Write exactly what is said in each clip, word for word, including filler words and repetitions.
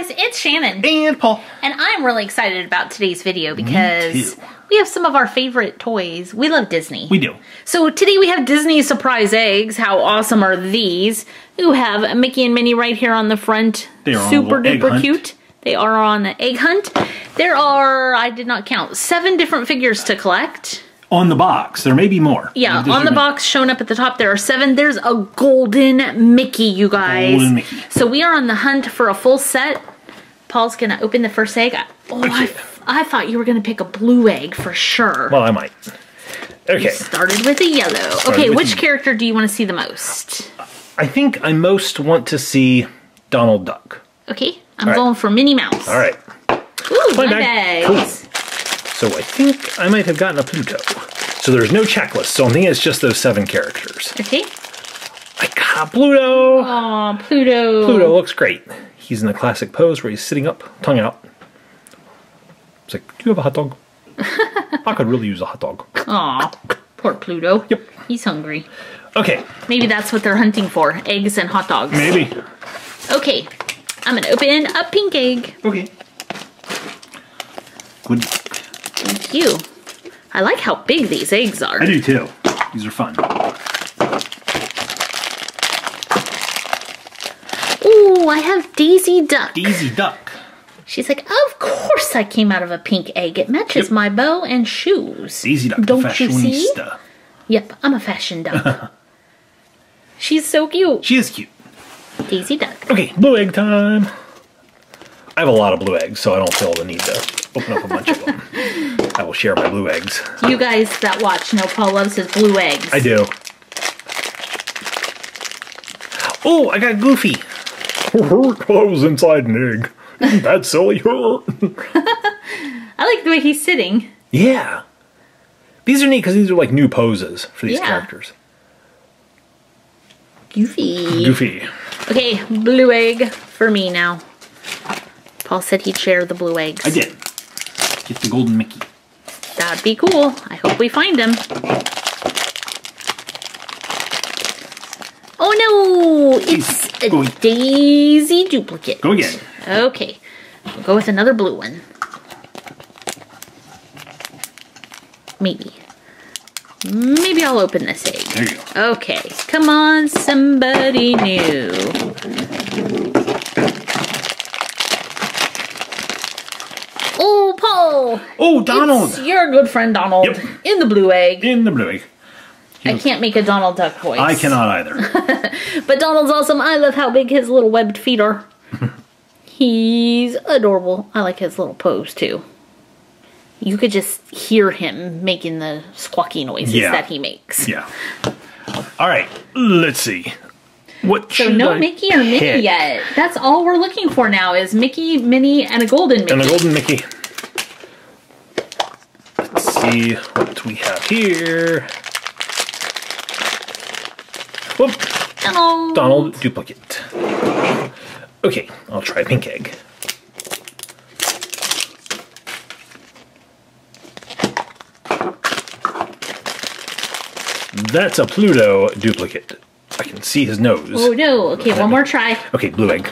guys, it's Shannon. And Paul. And I'm really excited about today's video because we have some of our favorite toys. We love Disney. We do. So today we have Disney surprise eggs. How awesome are these? You have Mickey and Minnie right here on the front. They are super duper cute. They are on an egg hunt. There are, I did not count, seven different figures to collect. On the box. There may be more. Yeah, on the box shown up at the top, there are seven. There's a Golden Mickey, you guys. Golden Mickey. So we are on the hunt for a full set. Paul's going to open the first egg. Oh, okay. I, I thought you were going to pick a blue egg for sure. Well, I might. Okay. You started with a yellow. Started okay, which character do you want to see the most? I think I most want to see Donald Duck. Okay. I'm All going right. for Minnie Mouse. All right. Ooh, my bag. Cool. So I think I might have gotten a Pluto. So there's no checklist. So I think it's just those seven characters. Okay. I got Pluto. Aw, Pluto. Pluto looks great. He's in the classic pose where he's sitting up, tongue out. It's like, do you have a hot dog? I could really use a hot dog. Aw, poor Pluto. Yep. He's hungry. Okay. Maybe that's what they're hunting for, eggs and hot dogs. Maybe. Okay. I'm gonna open a pink egg. Okay. Good. Thank you. I like how big these eggs are. I do too. These are fun. Ooh, I have Daisy Duck. Daisy Duck. She's like, of course I came out of a pink egg. It matches yep. my bow and shoes. Daisy Duck, don't the you see? Yep, I'm a fashion duck. She's so cute. She is cute. Daisy Duck. Okay, blue egg time. I have a lot of blue eggs, so I don't feel the need to open up a bunch of them. I will share my blue eggs. You guys that watch know Paul loves his blue eggs. I do. Oh, I got Goofy. Her clothes inside an egg. Isn't that silly? I like the way he's sitting. Yeah. These are neat because these are like new poses for these yeah. characters. Goofy. Goofy. Okay, blue egg for me now. Paul said he'd share the blue eggs. I did. Get the Golden Mickey. That'd be cool. I hope we find him. Oh no! It's a Daisy duplicate. Go again. Okay. We'll go with another blue one. Maybe. Maybe I'll open this egg. There you go. Okay, come on, somebody new. Oh, Paul! Oh, Donald! It's your good friend Donald yep. in the blue egg. In the blue egg. He I was... can't make a Donald Duck voice. I cannot either. But Donald's awesome. I love how big his little webbed feet are. He's adorable. I like his little pose too. You could just hear him making the squawky noises yeah. that he makes. Yeah. All right. Let's see. What so no I Mickey or Minnie pick? Yet. That's all we're looking for now is Mickey, Minnie, and a Golden Mickey. And a Golden Mickey. Let's see what we have here. Whoop. Donald. Donald duplicate. Okay. I'll try pink egg. That's a Pluto duplicate. I can see his nose. Oh no, okay, one more try. Okay, blue egg.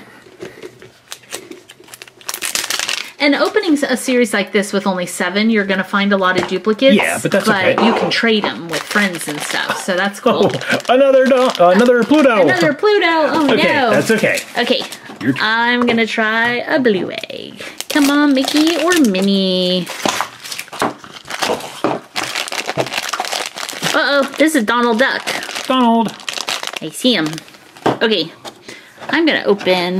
And opening a series like this with only seven, you're going to find a lot of duplicates. Yeah, but that's but okay. But you can trade them with friends and stuff, so that's cool. Oh, another, do uh, another Pluto! Another Pluto! Oh okay, no! That's okay. Okay, I'm going to try a blue egg. Come on, Mickey or Minnie. Uh-oh, this is Donald Duck. Donald. I see him. Okay, I'm going to open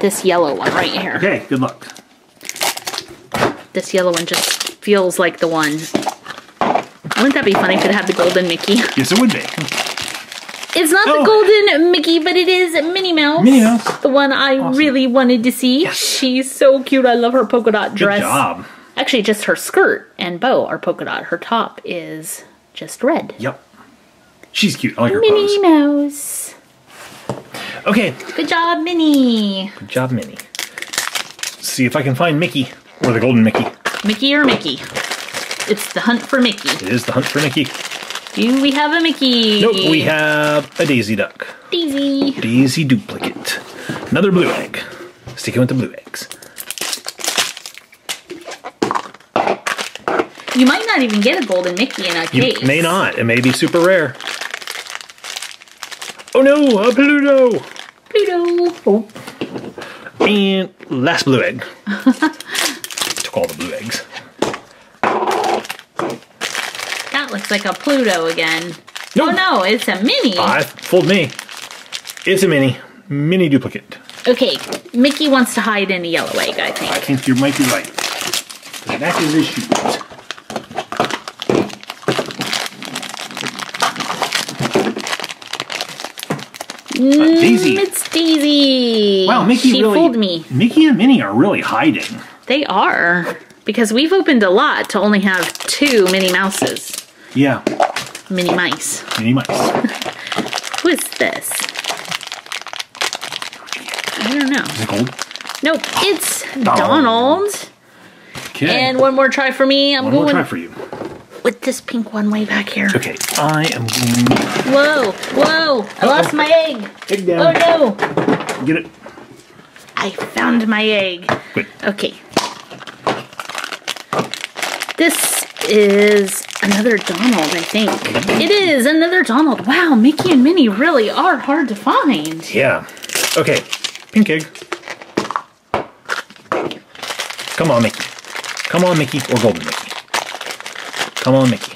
this yellow one right here. Okay, good luck. This yellow one just feels like the one. Wouldn't that be funny if it had the Golden Mickey? Yes, it would be. It's not oh. the Golden Mickey, but it is Minnie Mouse. Minnie Mouse. The one I awesome. really wanted to see. Yes. She's so cute. I love her polka dot dress. Good job. Actually, just her skirt and bow are polka dot. Her top is... just red. Yep. She's cute. I like her Minnie pose. Minnie Mouse. Okay. Good job, Minnie. Good job, Minnie. Let's see if I can find Mickey or the Golden Mickey. Mickey or Mickey. It's the hunt for Mickey. It is the hunt for Mickey. Do we have a Mickey? Nope, we have a Daisy Duck. Daisy. Daisy duplicate. Another blue egg. Stick it with the blue eggs. You might not even get a Golden Mickey in a case. You may not. It may be super rare. Oh no, a Pluto! Pluto! Oh. And last blue egg. Took all the blue eggs. That looks like a Pluto again. Nope. Oh no, it's a Minnie. I fooled me. It's a Minnie. Minnie duplicate. Okay, Mickey wants to hide in a yellow egg, I think. I think you might be right. That is his shoes. Uh, Daisy. It's Daisy. Wow, Mickey she really, fooled me. Mickey and Minnie are really hiding. They are, because we've opened a lot to only have two Minnie Mouses. Yeah. Minnie Mice. Minnie Mice. Who is this? I don't know. Is it gold? Nope, it's Donald. Donald. Okay. And one more try for me. I'm one going more try for you. With this pink one way back here. Okay, I am going... Whoa, whoa, I uh-oh. lost my egg. Egg down. Oh no. Get it. I found my egg. Good. Okay. This is another Donald, I think. It is another Donald. Wow, Mickey and Minnie really are hard to find. Yeah. Okay, pink egg. Come on, Mickey. Come on, Mickey, or Golden Mickey. Come on, Mickey.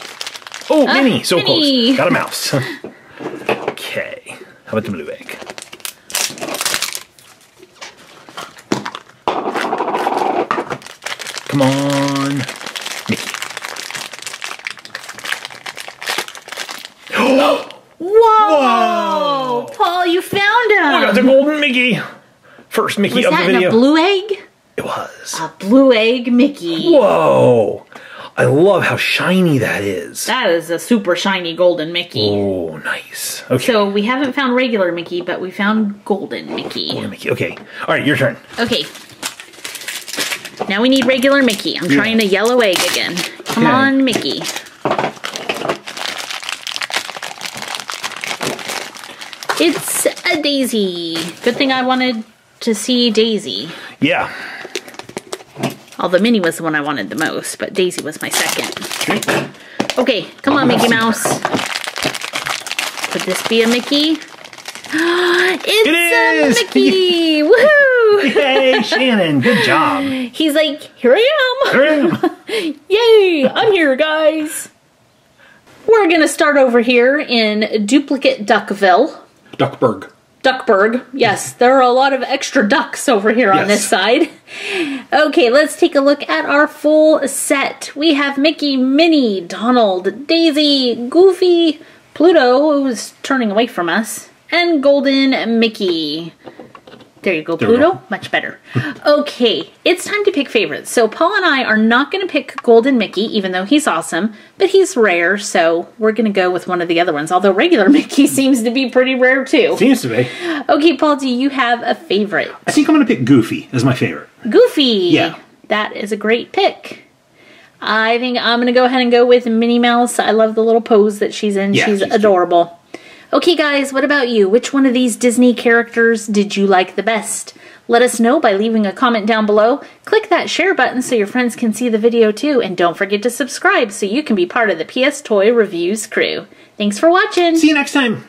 Oh, uh, Minnie! So Minnie. Close. Got a mouse. Okay. How about the blue egg? Come on, Mickey. Whoa! Whoa! Paul, you found him! I got the Golden Mickey! First Mickey was of that the video. In a blue egg? It was. A blue egg Mickey. Whoa! I love how shiny that is. That is a super shiny Golden Mickey. Oh, nice. Okay. So we haven't found regular Mickey, but we found Golden Mickey. Golden Mickey, okay. All right, your turn. Okay. Now we need regular Mickey. I'm yeah. trying a yellow egg again. Come okay. on, Mickey. It's a Daisy. Good thing I wanted to see Daisy. Yeah. Although Minnie was the one I wanted the most, but Daisy was my second. Okay, come on, Mickey Mouse. Could this be a Mickey? It's it is. a Mickey! Woohoo! Yay, Shannon, good job. He's like, here I am. Here I am. Yay, I'm here, guys. We're going to start over here in Duplicate Duckville. Duckburg. Duckburg. Yes, there are a lot of extra ducks over here yes. on this side. Okay, let's take a look at our full set. We have Mickey, Minnie, Donald, Daisy, Goofy, Pluto, who's turning away from us, and Golden Mickey. There you go, Pluto. Much better. Okay, it's time to pick favorites. So Paul and I are not going to pick Golden Mickey, even though he's awesome, but he's rare, so we're going to go with one of the other ones, although regular Mickey seems to be pretty rare, too. Seems to be. Okay, Paul, do you have a favorite? I think I'm going to pick Goofy as my favorite. Goofy! Yeah. That is a great pick. I think I'm going to go ahead and go with Minnie Mouse. I love the little pose that she's in. Yeah, she's, she's adorable. Cute. Okay guys, what about you? Which one of these Disney characters did you like the best? Let us know by leaving a comment down below. Click that share button so your friends can see the video too. And don't forget to subscribe so you can be part of the P S Toy Reviews crew. Thanks for watching. See you next time.